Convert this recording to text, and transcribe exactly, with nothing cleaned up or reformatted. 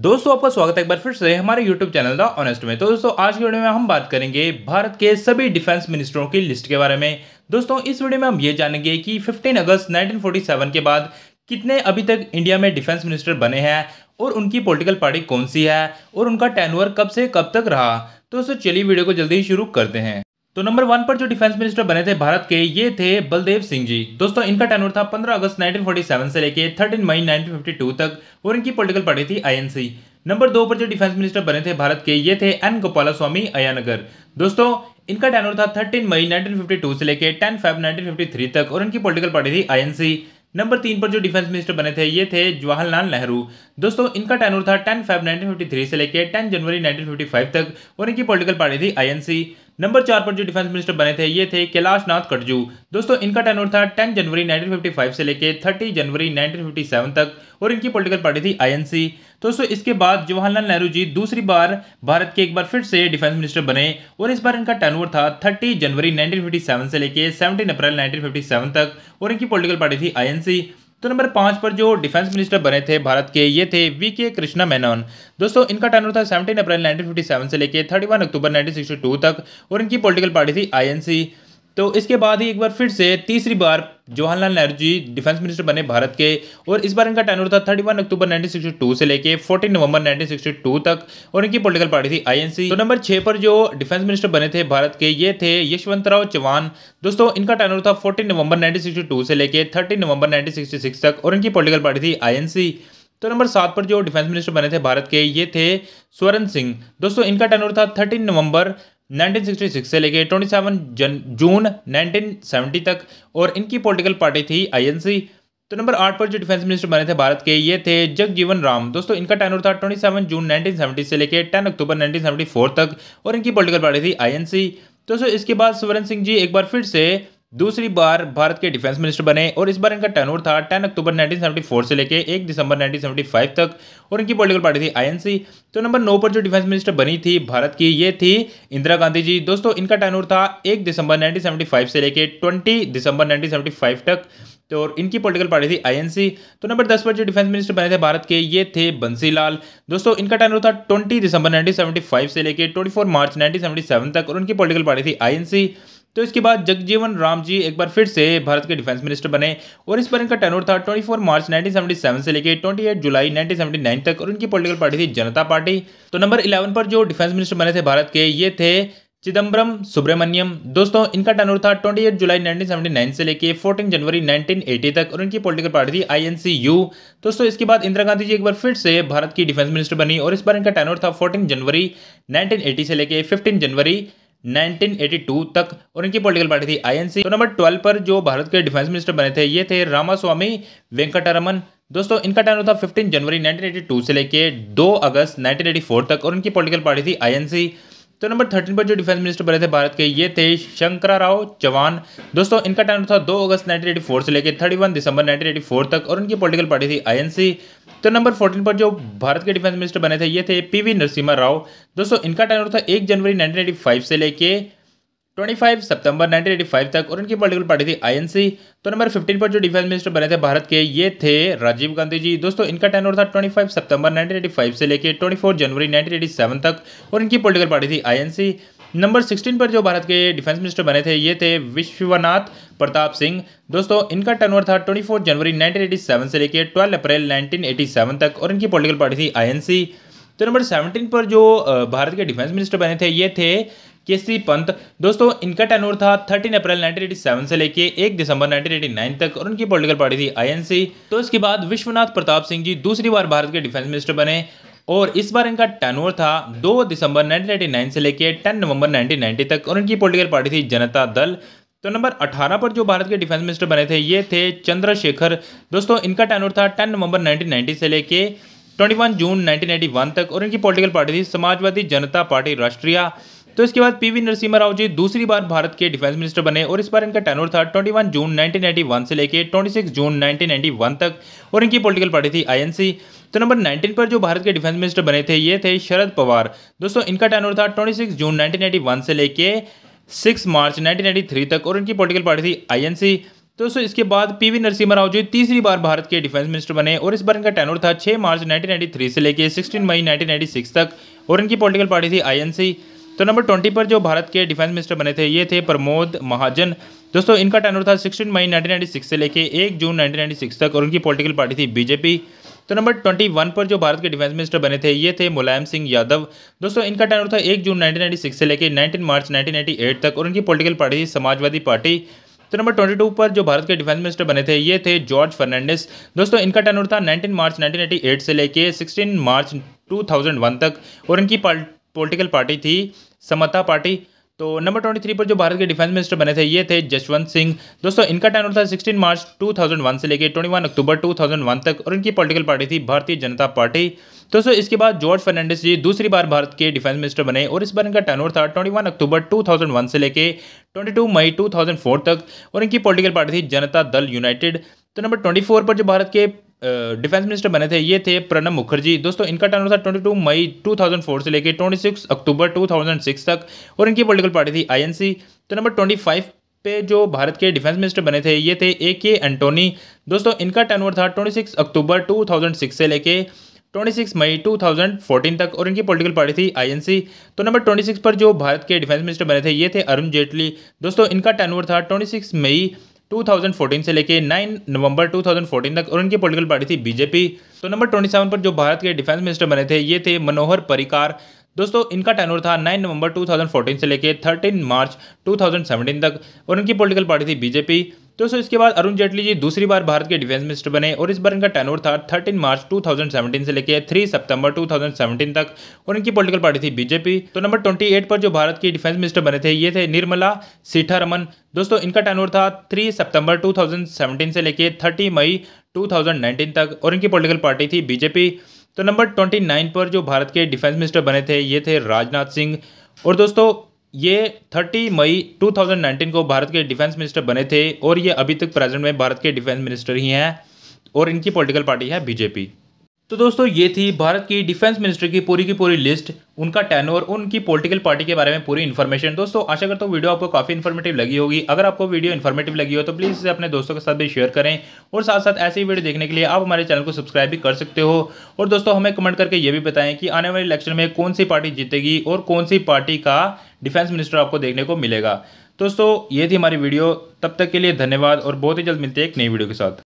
दोस्तों आपका स्वागत है एक बार फिर से हमारे YouTube चैनल द ऑनेस्ट में। तो दोस्तों आज की वीडियो में हम बात करेंगे भारत के सभी डिफेंस मिनिस्टरों की लिस्ट के बारे में। दोस्तों इस वीडियो में हम ये जानेंगे कि पंद्रह अगस्त उन्नीस सौ सैंतालीस के बाद कितने अभी तक इंडिया में डिफेंस मिनिस्टर बने हैं और उनकी पॉलिटिकल पार्टी कौन सी है और उनका टेन्योर कब से कब तक रहा। तो दोस्तों चलिए वीडियो को जल्दी ही शुरू करते हैं। तो नंबर वन पर जो डिफेंस मिनिस्टर बने थे भारत के, ये थे बलदेव सिंह जी। दोस्तों इनका टेन्योर था पंद्रह अगस्त उन्नीस सौ सैंतालीस से लेके तेरह मई उन्नीस सौ बावन तक और इनकी पॉलिटिकल पार्टी थी आई एन सी। नंबर दो पर जो डिफेंस मिनिस्टर बने थे भारत के, ये थे एन गोपालास्वामी अय्यंगर। दोस्तों इनका टेन्योर था तेरह मई उन्नीस सौ बावन से लेके दस फरवरी उन्नीस सौ तिरेपन तक और इनकी पॉलिटिकल पार्टी थी आई एन सी। नंबर तीन पर जो डिफेंस मिनिस्टर बने थे, ये थे जवाहरलाल नेहरू। दोस्तों इनका टेन्योर था दस फरवरी उन्नीस सौ तिरेपन से लेके दस जनवरी उन्नीस सौ पचपन तक और इनकी पॉलिटिकल पार्टी थी आई एन सी। नंबर चार पर जो डिफेंस मिनिस्टर बने थे, ये थे कैलाश नाथ कटजू। दोस्तों इनका टेन्योर था दस जनवरी उन्नीस सौ पचपन से लेके तीस जनवरी उन्नीस सौ सत्तावन तक और इनकी पॉलिटिकल पार्टी थी आई एन सी। दोस्तों इसके बाद जवाहरलाल नेहरू जी दूसरी बार भारत के एक बार फिर से डिफेंस मिनिस्टर बने और इस बार इनका टेन्योर था तीस जनवरी उन्नीस सौ सत्तावन से लेके सत्रह अप्रैल उन्नीस सौ सत्तावन तक और इनकी पॉलिटिकल पार्टी थी आई एन सी। तो नंबर पाँच पर जो डिफेंस मिनिस्टर बने थे भारत के, ये थे वी के कृष्णा मेनन। दोस्तों इनका टेन्योर था सत्रह अप्रैल उन्नीस सौ सत्तावन से लेके इकतीस अक्टूबर उन्नीस सौ बासठ तक और इनकी पॉलिटिकल पार्टी थी आई एन सी। तो इसके बाद ही एक बार फिर से तीसरी बार जवाहरलाल नेहरू जी डिफेंस मिनिस्टर बने भारत के और इस बार इनका टेन्योर था इकतीस अक्टूबर उन्नीस सौ बासठ से लेके चौदह नवंबर उन्नीस सौ बासठ तक और इनकी पॉलिटिकल पार्टी थी आई एन सी। तो नंबर छह पर जो डिफेंस मिनिस्टर बने थे भारत के, ये थे यशवंतराव चौहान। दोस्तों इनका टेन्योर था चौदह नवंबर उन्नीस सौ बासठ से लेके तीस नवंबर उन्नीस सौ छियासठ तक और इनकी पॉलिटिकल पार्टी थी आई एन सी। तो नंबर सात पर जो डिफेंस मिनिस्टर बने थे भारत के, ये थे स्वरण सिंह। दोस्तों इनका टेन्योर था तेरह नवंबर उन्नीस सौ छियासठ से लेके सत्ताईस जून उन्नीस सौ सत्तर तक और इनकी पॉलिटिकल पार्टी थी आई एन सी। तो नंबर आठ पर जो डिफेंस मिनिस्टर बने थे भारत के, ये थे जगजीवन राम। दोस्तों इनका टेन्योर था सत्ताईस जून उन्नीस सौ सत्तर से लेके दस अक्टूबर उन्नीस सौ चौहत्तर तक और इनकी पॉलिटिकल पार्टी थी आई एन सी। दोस्तों इसके बाद स्वरण सिंह जी एक बार फिर से दूसरी बार भारत के डिफेंस मिनिस्टर बने और इस बार इनका टेन्योर था दस अक्टूबर उन्नीस सौ चौहत्तर से लेके एक दिसंबर उन्नीस सौ पचहत्तर तक और इनकी पॉलिटिकल पार्टी थी आई एन सी। तो नंबर नौ पर जो डिफेंस मिनिस्टर बनी थी भारत की, ये थी इंदिरा गांधी जी। दोस्तों इनका टेन्योर था एक दिसंबर उन्नीस सौ पचहत्तर से लेके बीस दिसंबर उन्नीस सौ पचहत्तर तक तो और इनकी पॉलिटिकल पार्टी थी आई एन सी। तो नंबर दस पर जो डिफेंस मिनिस्टर बने थे भारत के, ये थे बंसी लाल। दोस्तों इनका टेन्योर था बीस दिसंबर उन्नीस सौ पचहत्तर से लेके चौबीस मार्च उन्नीस सौ सतहत्तर तक और इनकी पॉलिटिकल पार्टी थी आई एन सी। तो इसके बाद जगजीवन राम जी एक बार फिर से भारत के डिफेंस मिनिस्टर बने और इस बार इनका टेन्योर था चौबीस मार्च उन्नीस सौ सतहत्तर से लेके अट्ठाईस जुलाई उन्नीस सौ उन्यासी तक और इनकी पॉलिटिकल पार्टी थी जनता पार्टी। तो नंबर ग्यारह पर जो डिफेंस मिनिस्टर बने थे भारत के, ये थे चिदम्बरम सुब्रमण्यम। दोस्तों इनका टेन्योर था अट्ठाईस जुलाई उन्नीस सौ उन्यासी से लेके चौदह जनवरी उन्नीस सौ अस्सी तक और इनकी पॉलिटिकल पार्टी थी आई एन सी यू। दोस्तों इसके बाद इंदिरा गांधी जी एक बार फिर से भारत की डिफेंस मिनिस्टर बनी और इस बार इनका टेन्योर था चौदह जनवरी उन्नीस सौ अस्सी से लेके पंद्रह जनवरी उन्नीस सौ बयासी तक और इनकी पॉलिटिकल पार्टी थी आई एन सी। तो नंबर बारह पर जो भारत के डिफेंस मिनिस्टर बने थे, ये थे रामास्वामी वेंकटरमन। दोस्तों इनका टेन्योर था पंद्रह जनवरी उन्नीस सौ बयासी से लेके दो अगस्त उन्नीस सौ चौरासी तक और इनकी पॉलिटिकल पार्टी थी आई एन सी। तो नंबर तेरह पर जो डिफेंस मिनिस्टर बने थे भारत के, ये थे शंकरराव चौहान। दोस्तों इनका टेन्योर था दो अगस्त उन्नीस सौ चौरासी से लेकर इकतीस दिसंबर उन्नीस सौ चौरासी तक और इनकी पॉलिटिकल पार्टी थी आई एन सी। तो नंबर चौदह पर जो भारत के डिफेंस मिनिस्टर बने थे, ये थे पी वी नरसिम्हा राव। दोस्तों इनका टेन्योर था एक जनवरी उन्नीस सौ पचासी से लेकर पच्चीस सितंबर उन्नीस सौ पचासी तक और इनकी पॉलिटिकल पार्टी थी आई एन सी। तो नंबर पंद्रह पर जो डिफेंस मिनिस्टर बने थे भारत के, ये थे राजीव गांधी जी। दोस्तों इनका टेन्योर था पच्चीस सितंबर उन्नीस सौ पचासी से लेके चौबीस जनवरी उन्नीस सौ सत्तासी तक और इनकी पॉलिटिकल पार्टी थी आई एन सी। नंबर सोलह पर जो भारत के डिफेंस मिनिस्टर बने थे, ये थे विश्वनाथ प्रताप सिंह। दोस्तों इनका टेन्योर था चौबीस जनवरी उन्नीस सौ सत्तासी से लेके बारह अप्रैल उन्नीस सौ सत्तासी तक और इनकी पॉलिटिकल पार्टी थी आई एन सी। तो नंबर सत्रह पर जो भारत के डिफेंस मिनिस्टर बने थे, ये थे के सी पंत। दोस्तों इनका टेन्योर था तेरह अप्रैल उन्नीस सौ सत्तासी से लेके एक दिसंबर उन्नीस सौ नवासी तक और उनकी पॉलिटिकल पार्टी थी आई एन सी। तो इसके बाद विश्वनाथ प्रताप सिंह जी दूसरी बार भारत के डिफेंस मिनिस्टर बने और इस बार इनका टेन्योर था दो दिसंबर उन्नीस सौ नवासी से लेके दस नवंबर उन्नीस सौ नब्बे तक और उनकी पॉलिटिकल पार्टी थी जनता दल। तो नंबर अठारह पर जो भारत के डिफेंस मिनिस्टर बने थे, ये थे चंद्र शेखर। दोस्तों इनका टेन्योर था दस नवंबर उन्नीस सौ नब्बे से लेके इक्कीस जून उन्नीस सौ इक्यानवे तक और इनकी पॉलिटिकल पार्टी थी समाजवादी जनता पार्टी राष्ट्रीय। तो इसके बाद पी वी नरसिम्हा राव जी दूसरी बार भारत के डिफेंस मिनिस्टर बने और इस बार इनका टेन्योर था इक्कीस जून उन्नीस सौ इक्यानवे से लेके छब्बीस जून उन्नीस सौ इक्यानवे तक और इनकी पॉलिटिकल पार्टी थी आई एन सी। तो नंबर उन्नीस पर जो भारत के डिफेंस मिनिस्टर बने थे, ये थे शरद पवार। दोस्तों इनका टेन्योर था छब्बीस जून उन्नीस सौ इक्यानवे से लेके छह मार्च उन्नीस सौ तिरानवे तक और इनकी पॉलिटिकल पार्टी थी आई एन सी। दोस्तों इसके बाद पीवी नरसिम्हा राव जी तीसरी बार भारत के डिफेंस मिनिस्टर बने और इस बार इनका टेन्योर था छह मार्च उन्नीस सौ तिरानवे से लेकर सोलह मई उन्नीस सौ छियानवे तक और इनकी पॉलिटिकल पार्टी थी आई एन सी। तो नंबर बीस पर जो भारत के डिफेंस मिनिस्टर बने थे ये थे प्रमोद महाजन। दोस्तों इनका टेन्योर था सोलह मई उन्नीस सौ छियानवे से लेकर एक जून उन्नीस सौ छियानवे तक और इनकी पॉलिटिकल पार्टी थी बी जे पी। तो नंबर इक्कीस पर जो भारत के डिफेंस मिनिस्टर बने थे ये थे मुलायम सिंह यादव। दोस्तों इनका टेन्योर था एक जून उन्नीस सौ छियानवे से लेकर उन्नीस मार्च उन्नीस सौ अट्ठानवे तक और इनकी पॉलिटिकल पार्टी थी समाजवादी पार्टी। तो नंबर बाईस पर जो भारत के डिफेंस मिनिस्टर बने थे ये थे जॉर्ज फर्नांडिस। दोस्तों इनका टेन्योर था उन्नीस मार्च उन्नीस सौ अट्ठानवे से लेके सोलह मार्च दो हज़ार एक तक और इनकी पॉलिटिकल पार्टी थी समता पार्टी। तो नंबर तेईस पर जो भारत के डिफेंस मिनिस्टर बने थे ये थे जसवंत सिंह। दोस्तों इनका टेन्योर था सोलह मार्च दो हज़ार एक से लेके इक्कीस अक्टूबर दो हज़ार एक तक और इनकी पॉलिटिकल पार्टी थी भारतीय जनता पार्टी। दोस्तों इसके बाद जॉर्ज फर्नांडिस जी दूसरी बार भारत के डिफेंस मिनिस्टर बने और इस बार इनका टेन्योर था इक्कीस अक्टूबर दो हज़ार एक से लेके बाईस मई दो हज़ार चार तक और इनकी पॉलिटिकल पार्टी थी जनता दल यूनाइटेड। तो नंबर चौबीस पर जो भारत के डिफेंस मिनिस्टर बने थे ये थे प्रणब मुखर्जी। दोस्तों इनका टेन्योर था बाईस मई दो हज़ार चार से लेके छब्बीस अक्टूबर दो हज़ार छह तक और इनकी पॉलिटिकल पार्टी थी आई एन सी। तो नंबर पच्चीस पे जो भारत के डिफेंस मिनिस्टर बने थे ये थे ए के एंटोनी। दोस्तों इनका टेन्योर था छब्बीस अक्टूबर दो हज़ार छह से लेके छब्बीस मई दो हज़ार चौदह तक और इनकी पॉलिटिकल पार्टी थी आई एन सी। तो नंबर छब्बीस पर जो भारत के डिफेंस मिनिस्टर बने थे ये थे अरुण जेटली। दोस्तों इनका टेन्योर था छब्बीस मई दो हज़ार चौदह से लेके नौ नवंबर दो हज़ार चौदह तक और इनकी पॉलिटिकल पार्टी थी बी जे पी। तो नंबर सत्ताईस पर जो भारत के डिफेंस मिनिस्टर बने थे ये थे मनोहर पर्रिकर। दोस्तों इनका टेन्योर था नौ नवंबर दो हज़ार चौदह से लेके तेरह मार्च दो हज़ार सत्रह तक और इनकी पॉलिटिकल पार्टी थी बी जे पी। दोस्तों इसके बाद अरुण जेटली जी दूसरी बार भारत के डिफेंस मिनिस्टर बने और इस बार इनका टेन्योर था तेरह मार्च दो हज़ार सत्रह से लेकर तीन सितंबर दो हज़ार सत्रह तक और इनकी पॉलिटिकल पार्टी थी बी जे पी। तो नंबर अट्ठाईस पर जो भारत के डिफेंस मिनिस्टर बने थे ये थे निर्मला सीतारमन। दोस्तों इनका टेन्योर था तीन सितंबर दो हज़ार सत्रह से लेकर तीस मई दो हज़ार उन्नीस तक और इनकी पॉलिटिकल पार्टी थी बी जे पी। तो नंबर उनतीस पर जो भारत के डिफेंस मिनिस्टर बने थे ये थे राजनाथ सिंह। और दोस्तों ये तीस मई दो हज़ार उन्नीस को भारत के डिफेंस मिनिस्टर बने थे और ये अभी तक प्रेजेंट में भारत के डिफेंस मिनिस्टर ही हैं और इनकी पॉलिटिकल पार्टी है बी जे पी। तो दोस्तों ये थी भारत की डिफेंस मिनिस्टर की पूरी की पूरी लिस्ट, उनका टेन्योर, उनकी पॉलिटिकल पार्टी के बारे में पूरी इन्फॉर्मेशन। दोस्तों आशा करता हूँ वीडियो आपको काफ़ी इन्फॉर्मेटिव लगी होगी। अगर आपको वीडियो इन्फॉर्मेटिव लगी हो तो प्लीज़ इसे अपने दोस्तों के साथ भी शेयर करें और साथ साथ ऐसी वीडियो देखने के लिए आप हमारे चैनल को सब्सक्राइब भी कर सकते हो। और दोस्तों हमें कमेंट करके ये भी बताएं कि आने वाले इलेक्शन में कौन सी पार्टी जीतेगी और कौन सी पार्टी का डिफेंस मिनिस्टर आपको देखने को मिलेगा। दोस्तों ये थी हमारी वीडियो, तब तक के लिए धन्यवाद और बहुत ही जल्द मिलते हैं एक नई वीडियो के साथ।